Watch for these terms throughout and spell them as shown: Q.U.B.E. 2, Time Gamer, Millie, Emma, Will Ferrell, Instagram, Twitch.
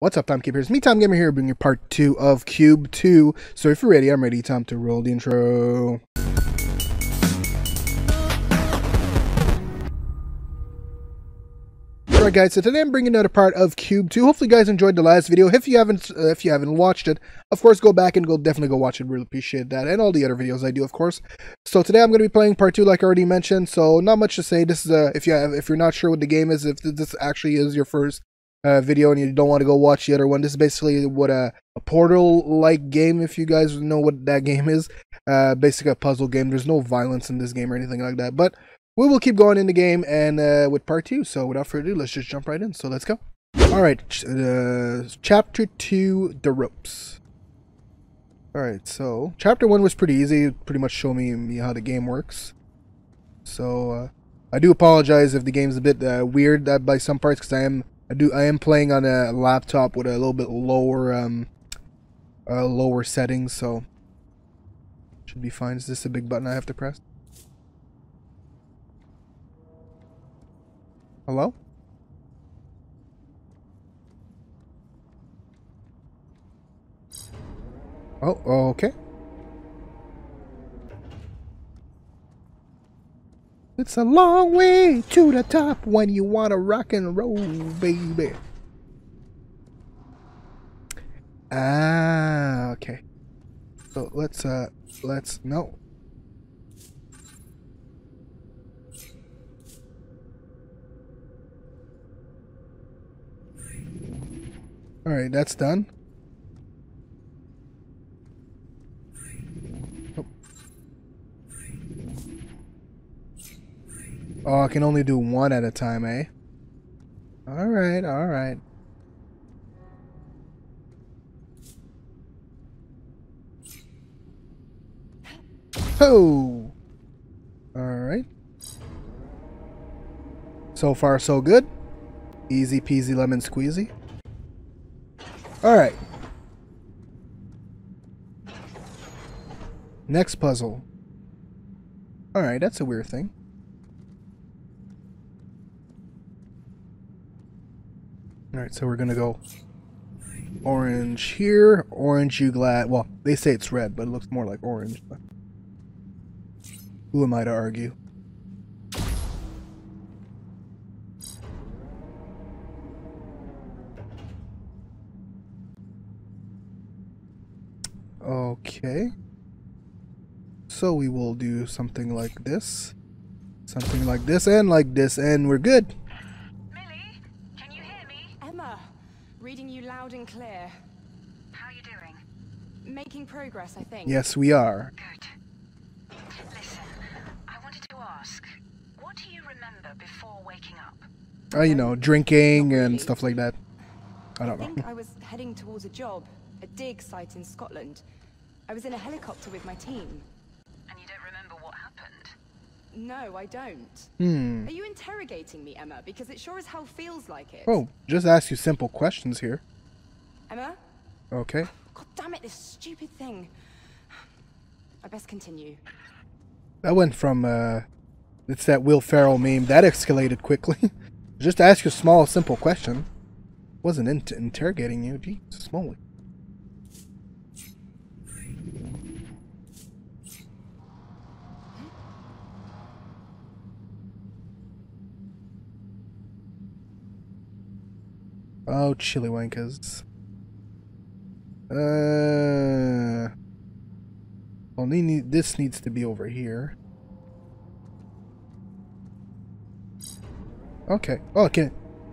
What's up, timekeepers? Me, Time Gamer, here, bringing you part 2 of Q.U.B.E. 2. So if you're ready, I'm ready. Time to roll the intro. Alright guys, so today I'm bringing another part of Q.U.B.E. 2. Hopefully you guys enjoyed the last video. If you haven't watched it, of course go back and definitely go watch it. Really appreciate that, and all the other videos I do, of course. So today I'm going to be playing part 2 like I already mentioned, so not much to say. This is if you're not sure what the game is, if this actually is your first video and you don't want to go watch the other one, this is basically what a Portal like game, if you guys know what that game is. Basically a puzzle game. There's no violence in this game or anything like that, but we will keep going in the game and with part 2. So without further ado, let's just jump right in. So let's go. All right, chapter 2, the ropes. All right, so chapter 1 was pretty easy. It pretty much showed me how the game works. So I do apologize if the game's a bit weird by some parts, because I am playing on a laptop with a little bit lower lower settings, so should be fine. Is this a big button I have to press? Hello? Oh, okay. It's a long way to the top when you want to rock and roll, baby. Ah, okay. So let's no. All right, that's done. Oh, I can only do one at a time, eh? Alright, alright. Oh! Alright. So far, so good. Easy peasy lemon squeezy. Alright. Next puzzle. Alright, that's a weird thing. Alright, so we're gonna go orange here, orange you glad. Well, they say it's red, but it looks more like orange. But who am I to argue? Okay. So we will do something like this, and we're good. Loud and clear. How are you doing? Making progress, I think. Yes, we are. Good. Listen, I wanted to ask, what do you remember before waking up? Oh, you know, drinking and stuff like that. I don't know. I think I was heading towards a job, a dig site in Scotland. I was in a helicopter with my team. And you don't remember what happened? No, I don't. Hmm. Are you interrogating me, Emma? Because it sure as hell feels like it. Oh, just ask you simple questions here. Emma? Okay. God damn it, this stupid thing. I best continue. That went from, it's that Will Ferrell meme. That escalated quickly. Just to ask you a small, simple question. Wasn't interrogating you. Jesus, moly. Oh, chili wankers. Only need, this needs to be over here. Okay. Oh, okay.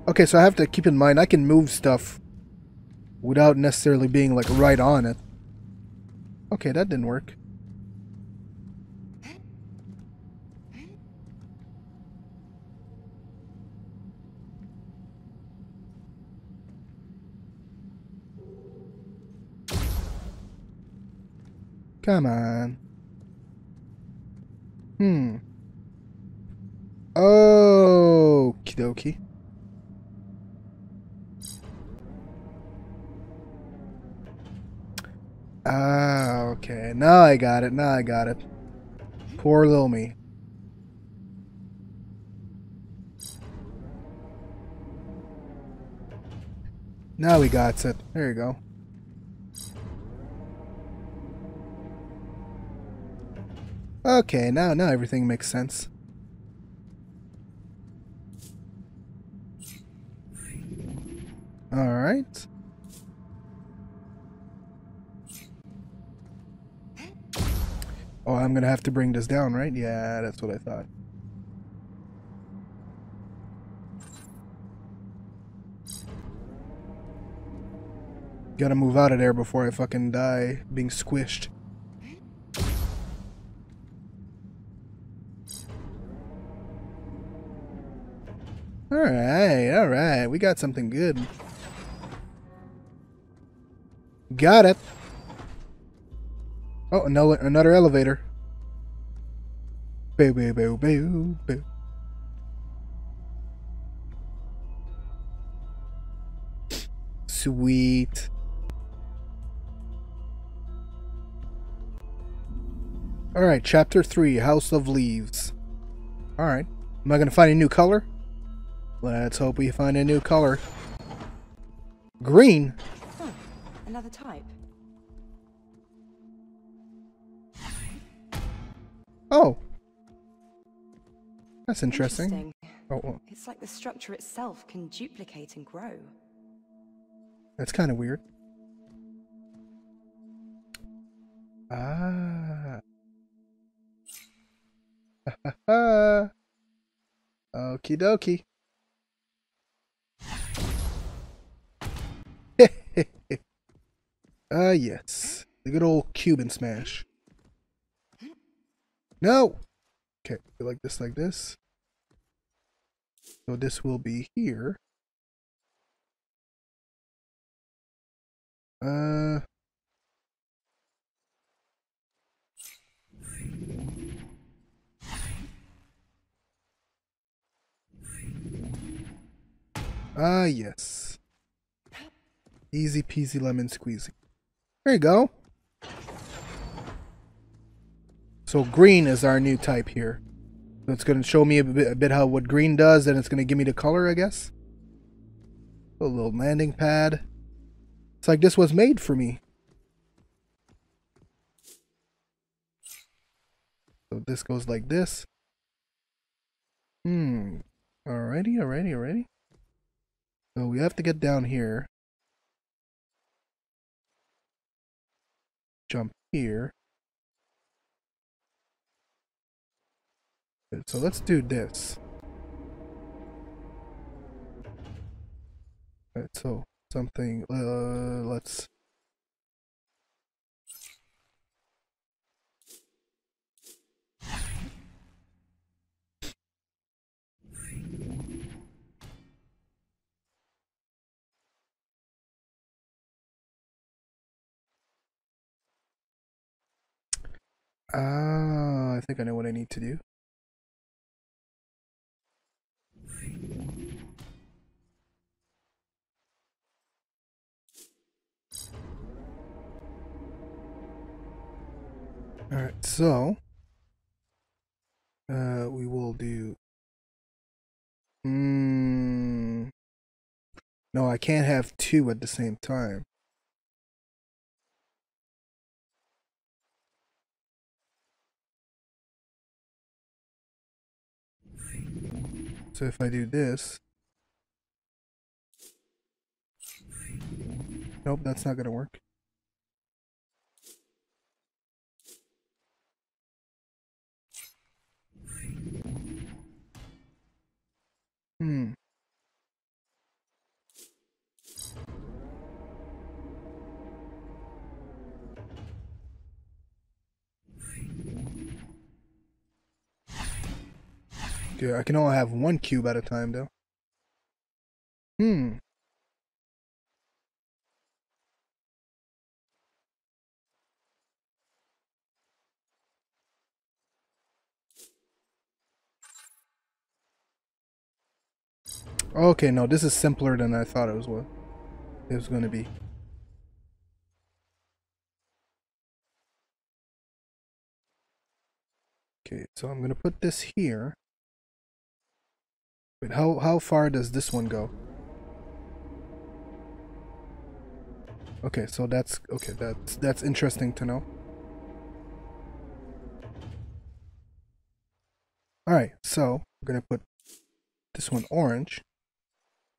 Okay, so I have to keep in mind I can move stuff without necessarily being like right on it. Okay, that didn't work. Come on. Hmm. Okie dokie. Ah, okay. Now I got it. Now I got it. Poor little me. Now we got it. There you go. Okay, now everything makes sense. Alright. Oh, I'm gonna have to bring this down, right? Yeah, that's what I thought. Gotta move out of there before I fucking die being squished. Alright, we got something good. Got it! Oh, no, another elevator. Boo, boo, boo, boo, boo. Sweet. Alright, Chapter 3, House of Leaves. Alright. Am I gonna find a new color? Let's hope we find a new color. Green! Oh, another type. Oh. That's interesting. Oh, it's like the structure itself can duplicate and grow. That's kind of weird. Ah. Okie dokie. Yes. The good old Cuban smash. No! Okay, like this. So this will be here. Ah, yes. Easy peasy lemon squeezy. There you go. So green is our new type here. So it's going to show me a bit how what green does, and it's going to give me the color, I guess. A little landing pad. It's like this was made for me. So this goes like this. Alrighty. So we have to get down here. Jump here. So let's do this. Alright, so something, let's... I think I know what I need to do. Alright, so we will do no, I can't have two at the same time. So if I do this, nope, that's not gonna work. Dude, I can only have one cube at a time, though. Okay, no, this is simpler than I thought it was going to be. Okay, so I'm going to put this here. Wait, how far does this one go? Okay, so that's okay. That's interesting to know. All right, so we're gonna put this one orange.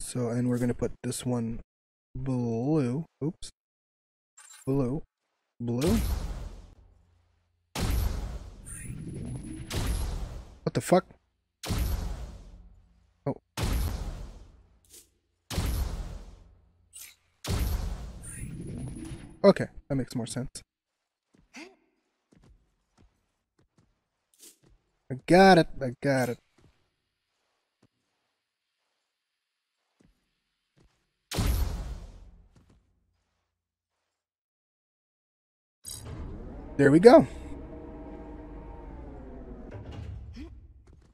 So, and we're gonna put this one blue. Oops, blue, blue. What the fuck? Oh. Okay, that makes more sense. I got it, I got it. There we go.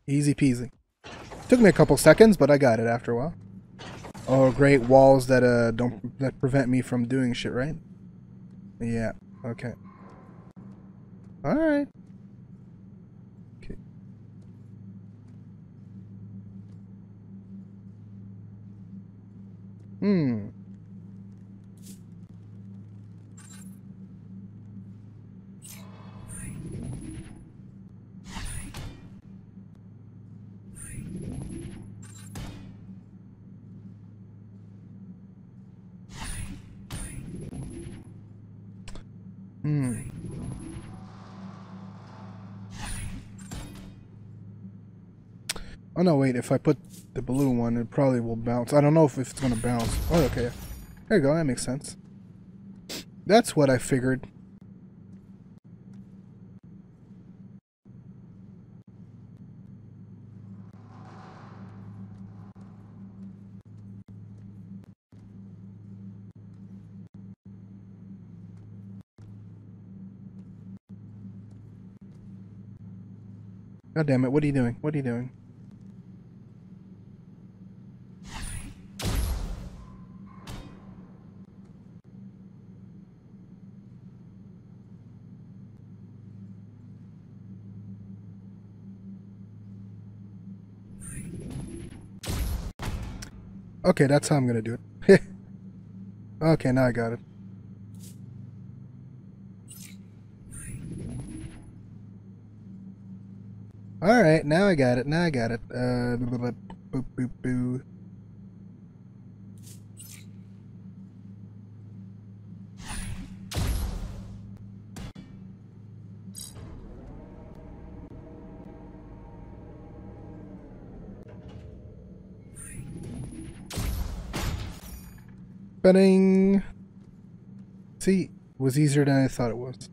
Easy peasy. Took me a couple seconds, but I got it after a while. Oh, great walls that that prevent me from doing shit, right? Yeah. Okay. All right. Okay. Hmm. Oh no, wait, if I put the blue one, it probably will bounce. I don't know if it's gonna bounce. Oh, okay. There you go, that makes sense. That's what I figured. God damn it, what are you doing? What are you doing? Okay, that's how I'm gonna do it. Okay, now I got it. All right, now I got it. Now I got it. Blah, blah, blah, boop, boop, boo. Ba-ding. See, it was easier than I thought it was.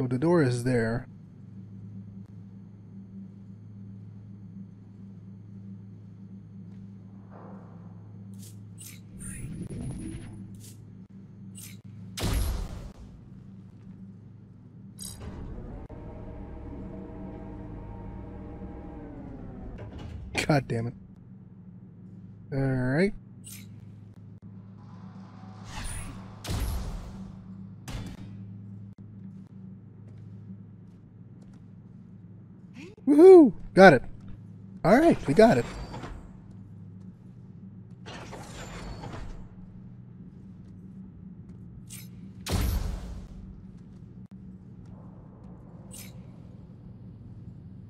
So the door is there. God damn it. All right. Woohoo! Got it. All right, we got it.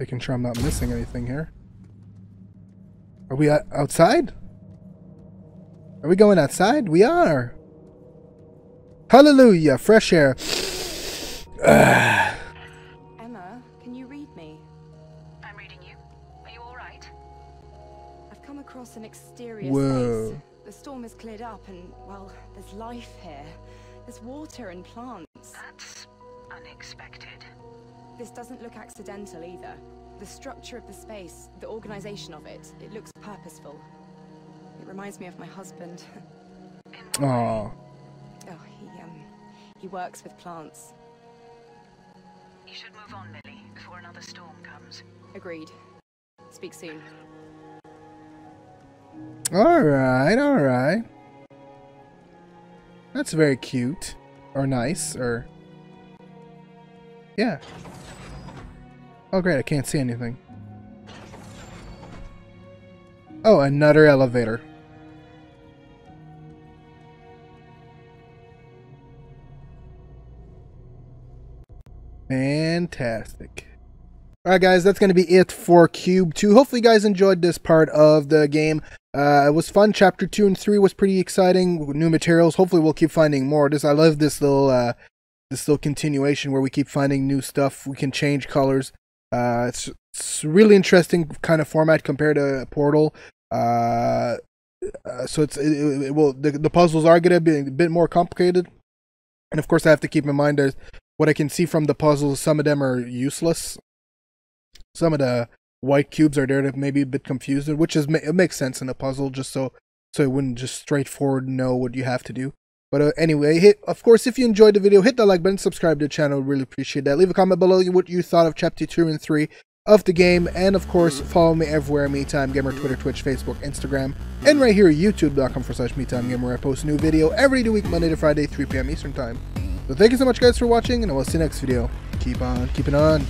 Making sure I'm not missing anything here. Are we outside? Are we going outside? We are. Hallelujah, fresh air. Emma, can you read me? I'm reading you. Are you all right? I've come across an exterior space. The storm has cleared up and, well, there's life here. There's water and plants. That's unexpected. This doesn't look accidental either. The structure of the space, the organization of it, it looks purposeful. It reminds me of my husband. Oh. Oh, he works with plants. You should move on, Millie, before another storm comes. Agreed. Speak soon. All right, all right. That's very cute, or nice, or yeah. Oh great, I can't see anything. Oh, another elevator. Fantastic. All right, guys, that's going to be it for Q.U.B.E. 2. Hopefully, you guys enjoyed this part of the game. It was fun. Chapter 2 and 3 was pretty exciting. New materials. Hopefully, we'll keep finding more. I love this little continuation where we keep finding new stuff. We can change colors. It's really interesting kind of format compared to Portal. So the puzzles are going to be a bit more complicated. And of course, I have to keep in mind that what I can see from the puzzles, some of them are useless. Some of the white cubes are there to maybe a bit confused, which is it makes sense in a puzzle, just so it wouldn't just straightforward know what you have to do. But anyway, of course, if you enjoyed the video, hit that like button, subscribe to the channel, really appreciate that. Leave a comment below what you thought of Chapter 2 and 3 of the game, and of course, follow me everywhere, me Time Gamer, Twitter, Twitch, Facebook, Instagram, and right here, youtube.com/metimegamer, where I post a new video every week, Monday to Friday, 3 p.m. Eastern Time. So thank you so much, guys, for watching, and I will see you next video. Keep on keeping on.